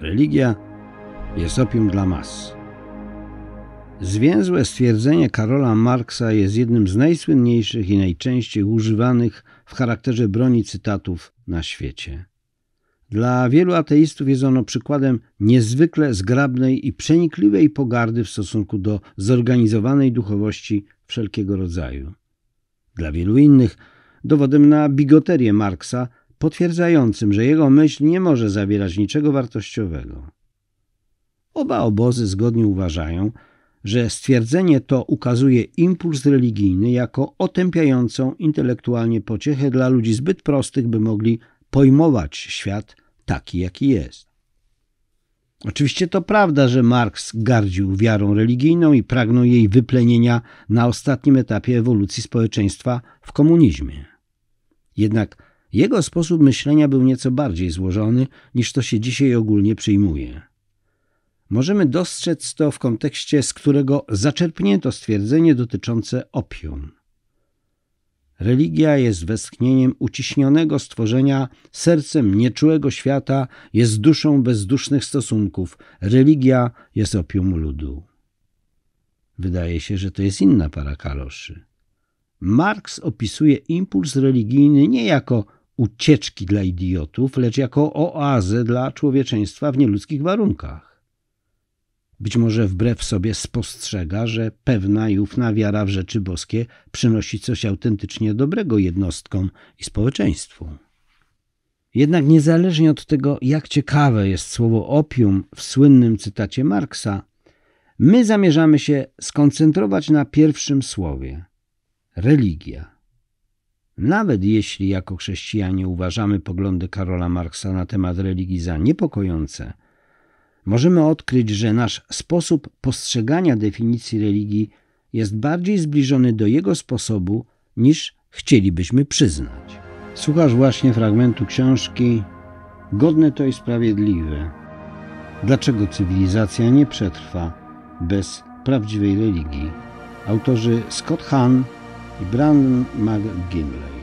Religia jest opium dla mas. Zwięzłe stwierdzenie Karola Marksa jest jednym z najsłynniejszych i najczęściej używanych w charakterze broni cytatów na świecie. Dla wielu ateistów jest ono przykładem niezwykle zgrabnej i przenikliwej pogardy w stosunku do zorganizowanej duchowości wszelkiego rodzaju. Dla wielu innych dowodem na bigoterię Marksa, potwierdzającym, że jego myśl nie może zawierać niczego wartościowego. Oba obozy zgodnie uważają, że stwierdzenie to ukazuje impuls religijny jako otępiającą intelektualnie pociechę dla ludzi zbyt prostych, by mogli pojmować świat taki, jaki jest. Oczywiście to prawda, że Marks gardził wiarą religijną i pragnął jej wyplenienia na ostatnim etapie ewolucji społeczeństwa w komunizmie. Jednak jego sposób myślenia był nieco bardziej złożony, niż to się dzisiaj ogólnie przyjmuje. Możemy dostrzec to w kontekście, z którego zaczerpnięto stwierdzenie dotyczące opium. Religia jest westchnieniem uciśnionego stworzenia, sercem nieczułego świata, jest duszą bezdusznych stosunków. Religia jest opium ludu. Wydaje się, że to jest inna para kaloszy. Marks opisuje impuls religijny nie jako ucieczki dla idiotów, lecz jako oazę dla człowieczeństwa w nieludzkich warunkach. Być może wbrew sobie spostrzega, że pewna i ufna wiara w rzeczy boskie przynosi coś autentycznie dobrego jednostkom i społeczeństwu. Jednak niezależnie od tego, jak ciekawe jest słowo opium w słynnym cytacie Marksa, my zamierzamy się skoncentrować na pierwszym słowie. Religia. Nawet jeśli jako chrześcijanie uważamy poglądy Karola Marksa na temat religii za niepokojące, możemy odkryć, że nasz sposób postrzegania definicji religii jest bardziej zbliżony do jego sposobu, niż chcielibyśmy przyznać. Słuchasz właśnie fragmentu książki Godne to i sprawiedliwe. Dlaczego cywilizacja nie przetrwa bez prawdziwej religii? Autorzy Scott Hahn i Branden McGinley.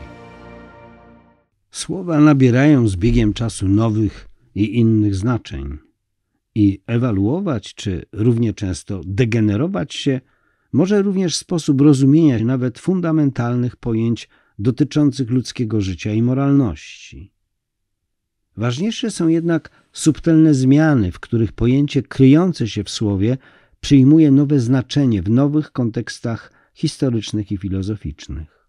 Słowa nabierają z biegiem czasu nowych i innych znaczeń. I ewaluować, czy równie często degenerować się, może również sposób rozumienia nawet fundamentalnych pojęć dotyczących ludzkiego życia i moralności. Ważniejsze są jednak subtelne zmiany, w których pojęcie kryjące się w słowie przyjmuje nowe znaczenie w nowych kontekstach historycznych i filozoficznych.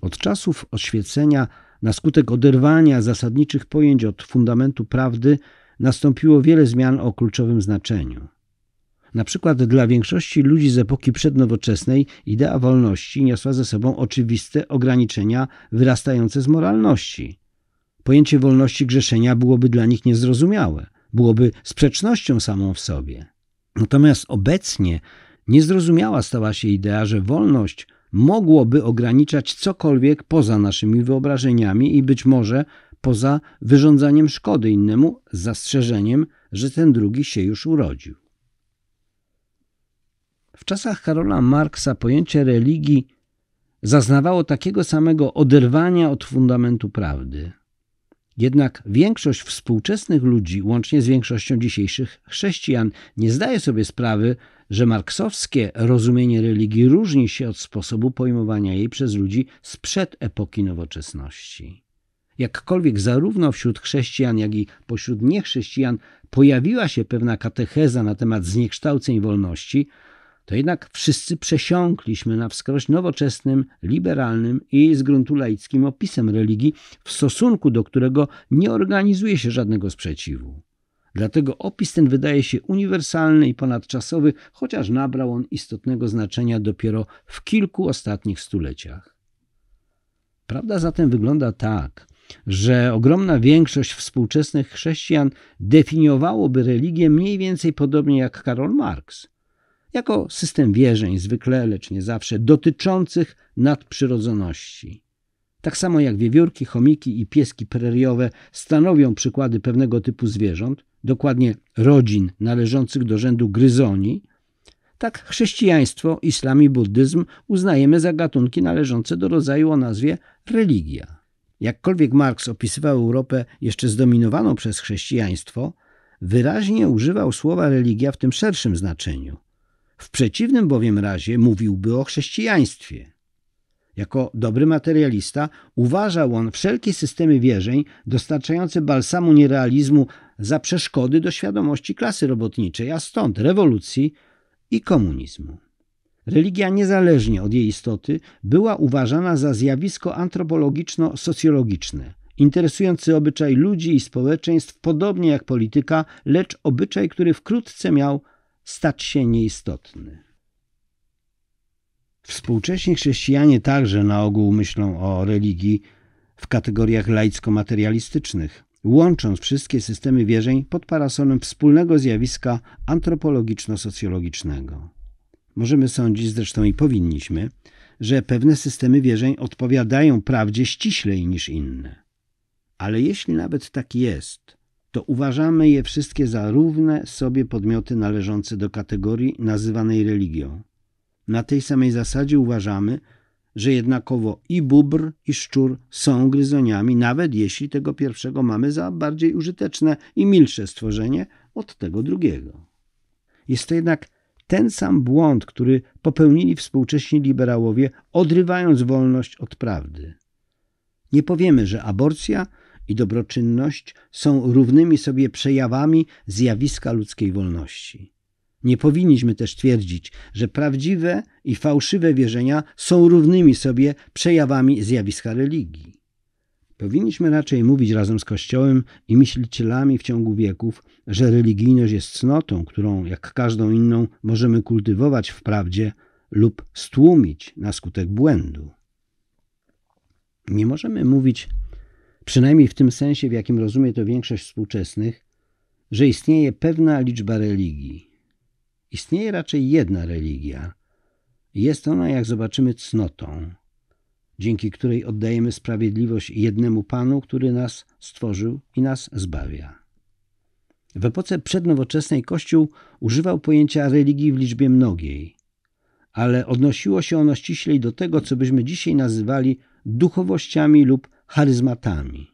Od czasów oświecenia, na skutek oderwania zasadniczych pojęć od fundamentu prawdy, nastąpiło wiele zmian o kluczowym znaczeniu. Na przykład dla większości ludzi z epoki przednowoczesnej idea wolności niosła ze sobą oczywiste ograniczenia wyrastające z moralności. Pojęcie wolności grzeszenia byłoby dla nich niezrozumiałe, byłoby sprzecznością samą w sobie. Natomiast obecnie niezrozumiała stała się idea, że wolność mogłoby ograniczać cokolwiek poza naszymi wyobrażeniami i być może poza wyrządzaniem szkody innemu z zastrzeżeniem, że ten drugi się już urodził. W czasach Karola Marksa pojęcie religii zaznawało takiego samego oderwania od fundamentu prawdy. Jednak większość współczesnych ludzi, łącznie z większością dzisiejszych chrześcijan, nie zdaje sobie sprawy, że marksowskie rozumienie religii różni się od sposobu pojmowania jej przez ludzi sprzed epoki nowoczesności. Jakkolwiek zarówno wśród chrześcijan, jak i pośród niechrześcijan pojawiła się pewna katecheza na temat zniekształceń wolności, to jednak wszyscy przesiąkliśmy na wskroś nowoczesnym, liberalnym i z gruntu laickim opisem religii, w stosunku do którego nie organizuje się żadnego sprzeciwu. Dlatego opis ten wydaje się uniwersalny i ponadczasowy, chociaż nabrał on istotnego znaczenia dopiero w kilku ostatnich stuleciach. Prawda zatem wygląda tak, że ogromna większość współczesnych chrześcijan definiowałoby religię mniej więcej podobnie jak Karol Marks, jako system wierzeń, zwykle, lecz nie zawsze, dotyczących nadprzyrodzoności. Tak samo jak wiewiórki, chomiki i pieski preriowe stanowią przykłady pewnego typu zwierząt, dokładnie rodzin należących do rzędu gryzoni, tak chrześcijaństwo, islam i buddyzm uznajemy za gatunki należące do rodzaju o nazwie religia. Jakkolwiek Marks opisywał Europę jeszcze zdominowaną przez chrześcijaństwo, wyraźnie używał słowa religia w tym szerszym znaczeniu. W przeciwnym bowiem razie mówiłby o chrześcijaństwie. Jako dobry materialista uważał on wszelkie systemy wierzeń dostarczające balsamu nierealizmu za przeszkody do świadomości klasy robotniczej, a stąd rewolucji i komunizmu. Religia, niezależnie od jej istoty, była uważana za zjawisko antropologiczno-socjologiczne, interesujący obyczaj ludzi i społeczeństw, podobnie jak polityka, lecz obyczaj, który wkrótce miał stać się nieistotny. Współcześni chrześcijanie także na ogół myślą o religii w kategoriach laicko-materialistycznych, łącząc wszystkie systemy wierzeń pod parasolem wspólnego zjawiska antropologiczno-socjologicznego. Możemy sądzić, zresztą i powinniśmy, że pewne systemy wierzeń odpowiadają prawdzie ściślej niż inne. Ale jeśli nawet tak jest, to uważamy je wszystkie za równe sobie podmioty należące do kategorii nazywanej religią. Na tej samej zasadzie uważamy, że jednakowo i bóbr, i szczur są gryzoniami, nawet jeśli tego pierwszego mamy za bardziej użyteczne i milsze stworzenie od tego drugiego. Jest to jednak ten sam błąd, który popełnili współcześni liberałowie, odrywając wolność od prawdy. Nie powiemy, że aborcja i dobroczynność są równymi sobie przejawami zjawiska ludzkiej wolności. Nie powinniśmy też twierdzić, że prawdziwe i fałszywe wierzenia są równymi sobie przejawami zjawiska religii. Powinniśmy raczej mówić razem z Kościołem i myślicielami w ciągu wieków, że religijność jest cnotą, którą, jak każdą inną, możemy kultywować w prawdzie lub stłumić na skutek błędu. Nie możemy mówić, przynajmniej w tym sensie, w jakim rozumie to większość współczesnych, że istnieje pewna liczba religii. Istnieje raczej jedna religia. Jest ona, jak zobaczymy, cnotą, dzięki której oddajemy sprawiedliwość jednemu Panu, który nas stworzył i nas zbawia. W epoce przednowoczesnej Kościół używał pojęcia religii w liczbie mnogiej, ale odnosiło się ono ściślej do tego, co byśmy dzisiaj nazywali duchowościami lub charyzmatami.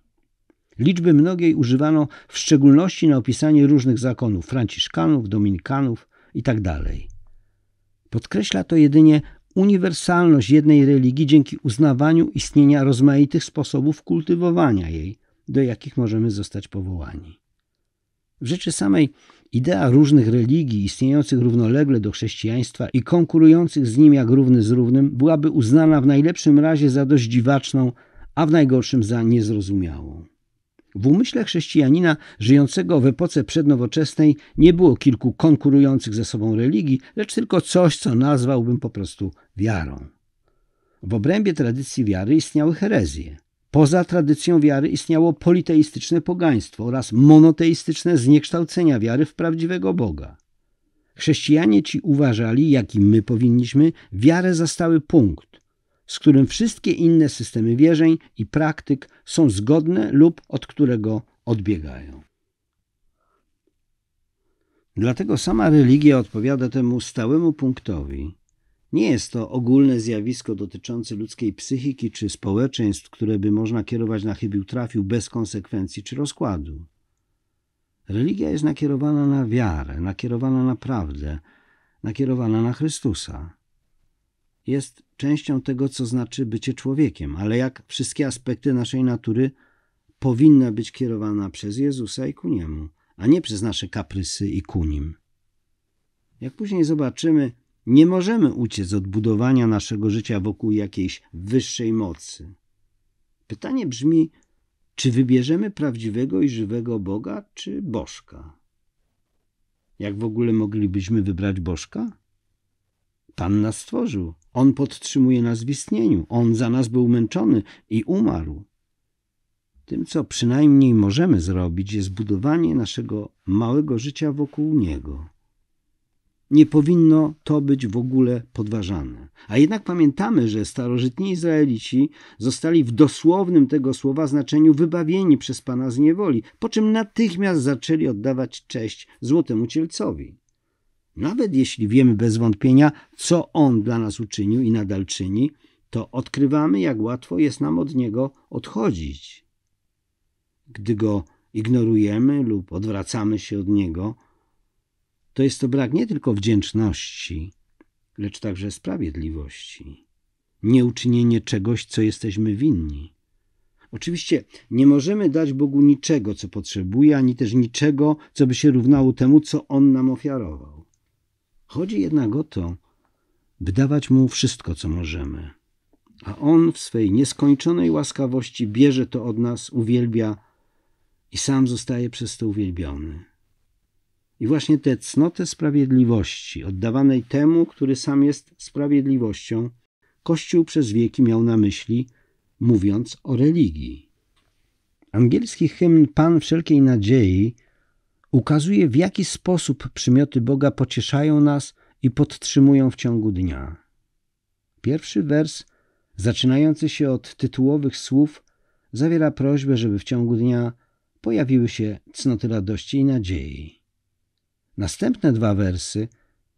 Liczby mnogiej używano w szczególności na opisanie różnych zakonów, franciszkanów, dominikanów itd. Podkreśla to jedynie uniwersalność jednej religii dzięki uznawaniu istnienia rozmaitych sposobów kultywowania jej, do jakich możemy zostać powołani. W rzeczy samej idea różnych religii istniejących równolegle do chrześcijaństwa i konkurujących z nim jak równy z równym byłaby uznana w najlepszym razie za dość dziwaczną, a w najgorszym za niezrozumiałą. W umyśle chrześcijanina żyjącego w epoce przednowoczesnej nie było kilku konkurujących ze sobą religii, lecz tylko coś, co nazwałbym po prostu wiarą. W obrębie tradycji wiary istniały herezje. Poza tradycją wiary istniało politeistyczne pogaństwo oraz monoteistyczne zniekształcenia wiary w prawdziwego Boga. Chrześcijanie ci uważali, jak i my powinniśmy, wiarę za stały punkt, z którym wszystkie inne systemy wierzeń i praktyk są zgodne lub od którego odbiegają. Dlatego sama religia odpowiada temu stałemu punktowi. Nie jest to ogólne zjawisko dotyczące ludzkiej psychiki czy społeczeństw, które by można kierować na chybił trafił bez konsekwencji czy rozkładu. Religia jest nakierowana na wiarę, nakierowana na prawdę, nakierowana na Chrystusa. Jest częścią tego, co znaczy bycie człowiekiem, ale jak wszystkie aspekty naszej natury powinna być kierowana przez Jezusa i ku Niemu, a nie przez nasze kaprysy i ku Nim. Jak później zobaczymy, nie możemy uciec od budowania naszego życia wokół jakiejś wyższej mocy. Pytanie brzmi, czy wybierzemy prawdziwego i żywego Boga, czy bożka? Jak w ogóle moglibyśmy wybrać bożka? Pan nas stworzył. On podtrzymuje nas w istnieniu. On za nas był męczony i umarł. Tym, co przynajmniej możemy zrobić, jest budowanie naszego małego życia wokół Niego. Nie powinno to być w ogóle podważane. A jednak pamiętamy, że starożytni Izraelici zostali w dosłownym tego słowa znaczeniu wybawieni przez Pana z niewoli, po czym natychmiast zaczęli oddawać cześć złotemu cielcowi. Nawet jeśli wiemy bez wątpienia, co On dla nas uczynił i nadal czyni, to odkrywamy, jak łatwo jest nam od Niego odchodzić. Gdy Go ignorujemy lub odwracamy się od niego, to jest to brak nie tylko wdzięczności, lecz także sprawiedliwości. Nieuczynienie czegoś, co jesteśmy winni. Oczywiście nie możemy dać Bogu niczego, co potrzebuje, ani też niczego, co by się równało temu, co On nam ofiarował. Chodzi jednak o to, by dawać Mu wszystko, co możemy. A On w swej nieskończonej łaskawości bierze to od nas, uwielbia i sam zostaje przez to uwielbiony. I właśnie tę cnotę sprawiedliwości, oddawanej temu, który sam jest sprawiedliwością, Kościół przez wieki miał na myśli, mówiąc o religii. Angielski hymn Pan Wszelkiej Nadziei ukazuje, w jaki sposób przymioty Boga pocieszają nas i podtrzymują w ciągu dnia. Pierwszy wers, zaczynający się od tytułowych słów, zawiera prośbę, żeby w ciągu dnia pojawiły się cnoty radości i nadziei. Następne dwa wersy,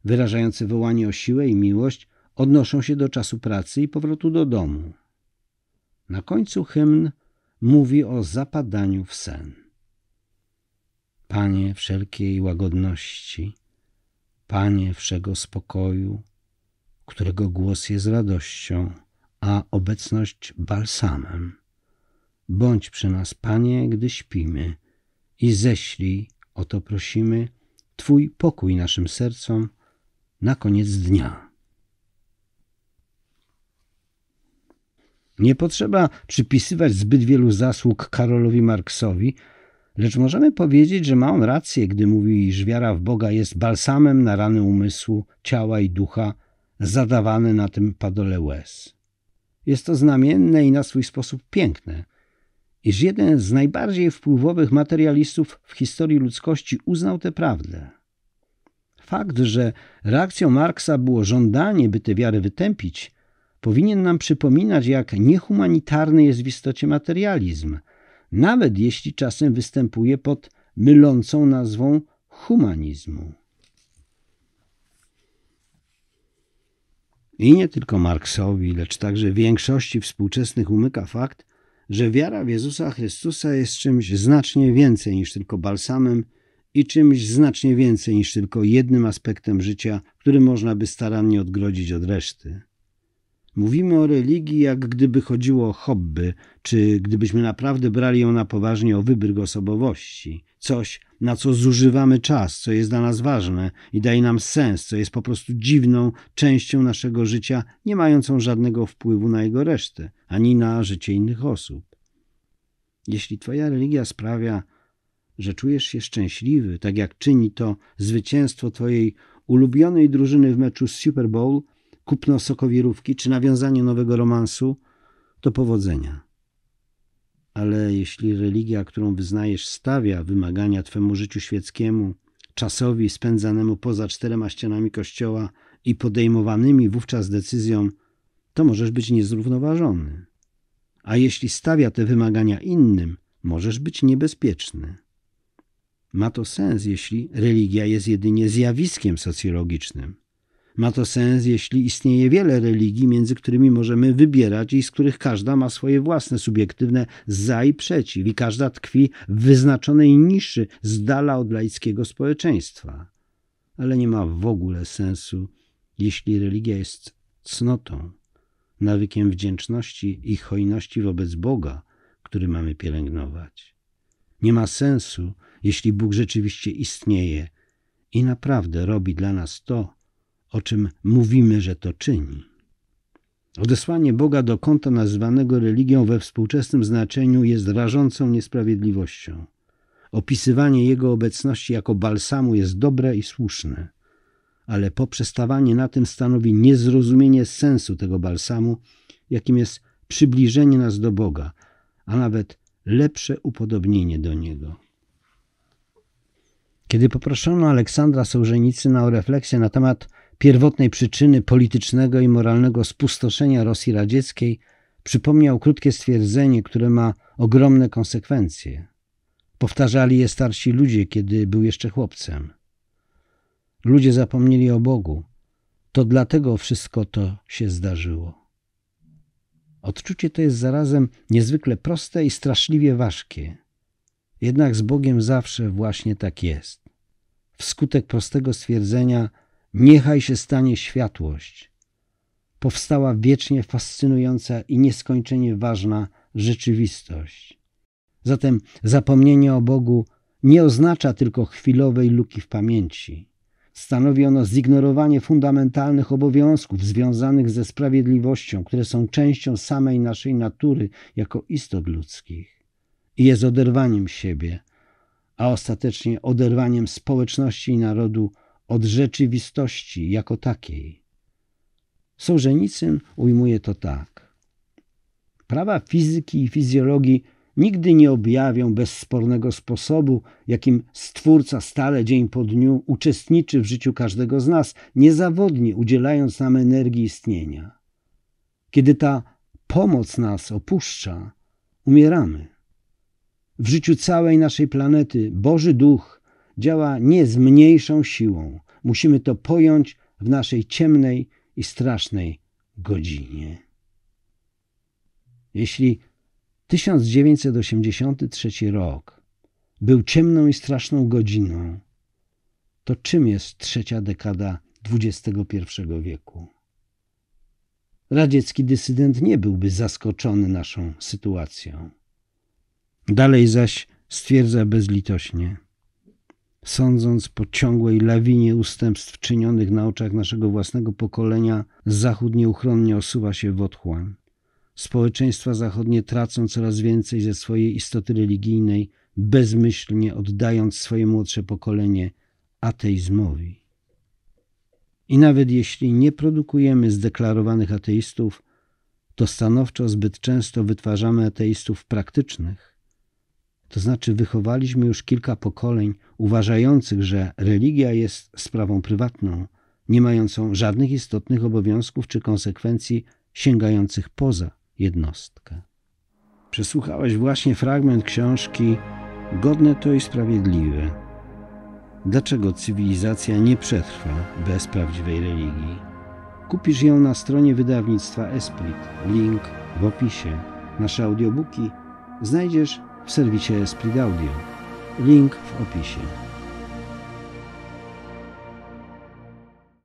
wyrażające wołanie o siłę i miłość, odnoszą się do czasu pracy i powrotu do domu. Na końcu hymn mówi o zapadaniu w sen. Panie wszelkiej łagodności, Panie wszego spokoju, którego głos jest radością, a obecność balsamem. Bądź przy nas, Panie, gdy śpimy i ześlij, o to prosimy, Twój pokój naszym sercom na koniec dnia. Nie potrzeba przypisywać zbyt wielu zasług Karolowi Marksowi, lecz możemy powiedzieć, że ma on rację, gdy mówi, iż wiara w Boga jest balsamem na rany umysłu, ciała i ducha, zadawane na tym padole łez. Jest to znamienne i na swój sposób piękne, iż jeden z najbardziej wpływowych materialistów w historii ludzkości uznał tę prawdę. Fakt, że reakcją Marksa było żądanie, by tę wiarę wytępić, powinien nam przypominać, jak niehumanitarny jest w istocie materializm, nawet jeśli czasem występuje pod mylącą nazwą humanizmu. I nie tylko Marksowi, lecz także większości współczesnych umyka fakt, że wiara w Jezusa Chrystusa jest czymś znacznie więcej niż tylko balsamem i czymś znacznie więcej niż tylko jednym aspektem życia, który można by starannie odgrodzić od reszty. Mówimy o religii, jak gdyby chodziło o hobby, czy gdybyśmy naprawdę brali ją na poważnie o wybryk osobowości. Coś, na co zużywamy czas, co jest dla nas ważne i daje nam sens, co jest po prostu dziwną częścią naszego życia, nie mającą żadnego wpływu na jego resztę, ani na życie innych osób. Jeśli twoja religia sprawia, że czujesz się szczęśliwy, tak jak czyni to zwycięstwo twojej ulubionej drużyny w meczu Super Bowl, kupno sokowirówki czy nawiązanie nowego romansu, to powodzenia. Ale jeśli religia, którą wyznajesz, stawia wymagania twemu życiu świeckiemu, czasowi spędzanemu poza czterema ścianami kościoła i podejmowanymi wówczas decyzjom, to możesz być niezrównoważony. A jeśli stawia te wymagania innym, możesz być niebezpieczny. Ma to sens, jeśli religia jest jedynie zjawiskiem socjologicznym. Ma to sens, jeśli istnieje wiele religii, między którymi możemy wybierać i z których każda ma swoje własne subiektywne za i przeciw i każda tkwi w wyznaczonej niszy z dala od laickiego społeczeństwa. Ale nie ma w ogóle sensu, jeśli religia jest cnotą, nawykiem wdzięczności i hojności wobec Boga, który mamy pielęgnować. Nie ma sensu, jeśli Bóg rzeczywiście istnieje i naprawdę robi dla nas to, o czym mówimy, że to czyni. Odesłanie Boga do kąta nazywanego religią we współczesnym znaczeniu jest rażącą niesprawiedliwością. Opisywanie Jego obecności jako balsamu jest dobre i słuszne, ale poprzestawanie na tym stanowi niezrozumienie sensu tego balsamu, jakim jest przybliżenie nas do Boga, a nawet lepsze upodobnienie do Niego. Kiedy poproszono Aleksandra Sołżenicyna o refleksję na temat pierwotnej przyczyny politycznego i moralnego spustoszenia Rosji Radzieckiej, przypomniał krótkie stwierdzenie, które ma ogromne konsekwencje. Powtarzali je starsi ludzie, kiedy był jeszcze chłopcem. Ludzie zapomnieli o Bogu. To dlatego wszystko to się zdarzyło. Odczucie to jest zarazem niezwykle proste i straszliwie ważkie. Jednak z Bogiem zawsze właśnie tak jest. Wskutek prostego stwierdzenia niechaj się stanie światłość, powstała wiecznie fascynująca i nieskończenie ważna rzeczywistość. Zatem zapomnienie o Bogu nie oznacza tylko chwilowej luki w pamięci. Stanowi ono zignorowanie fundamentalnych obowiązków związanych ze sprawiedliwością, które są częścią samej naszej natury jako istot ludzkich. I jest oderwaniem siebie, a ostatecznie oderwaniem społeczności i narodu od rzeczywistości jako takiej. Sołżenicyn ujmuje to tak. Prawa fizyki i fizjologii nigdy nie objawią bezspornego sposobu, jakim Stwórca stale dzień po dniu uczestniczy w życiu każdego z nas, niezawodnie udzielając nam energii istnienia. Kiedy ta pomoc nas opuszcza, umieramy. W życiu całej naszej planety Boży Duch działa nie z mniejszą siłą. Musimy to pojąć w naszej ciemnej i strasznej godzinie. Jeśli 1983 rok był ciemną i straszną godziną, to czym jest trzecia dekada XXI wieku? Radziecki dysydent nie byłby zaskoczony naszą sytuacją. Dalej zaś stwierdza bezlitośnie, sądząc po ciągłej lawinie ustępstw czynionych na oczach naszego własnego pokolenia, Zachód nieuchronnie osuwa się w otchłań. Społeczeństwa zachodnie tracą coraz więcej ze swojej istoty religijnej, bezmyślnie oddając swoje młodsze pokolenie ateizmowi. I nawet jeśli nie produkujemy zdeklarowanych ateistów, to stanowczo zbyt często wytwarzamy ateistów praktycznych. To znaczy wychowaliśmy już kilka pokoleń uważających, że religia jest sprawą prywatną, nie mającą żadnych istotnych obowiązków czy konsekwencji sięgających poza jednostkę. Przesłuchałeś właśnie fragment książki Godne to i sprawiedliwe. Dlaczego cywilizacja nie przetrwa bez prawdziwej religii? Kupisz ją na stronie wydawnictwa Esprit. Link w opisie. Nasze audiobooki znajdziesz w serwisie Esprit Audio. Link w opisie.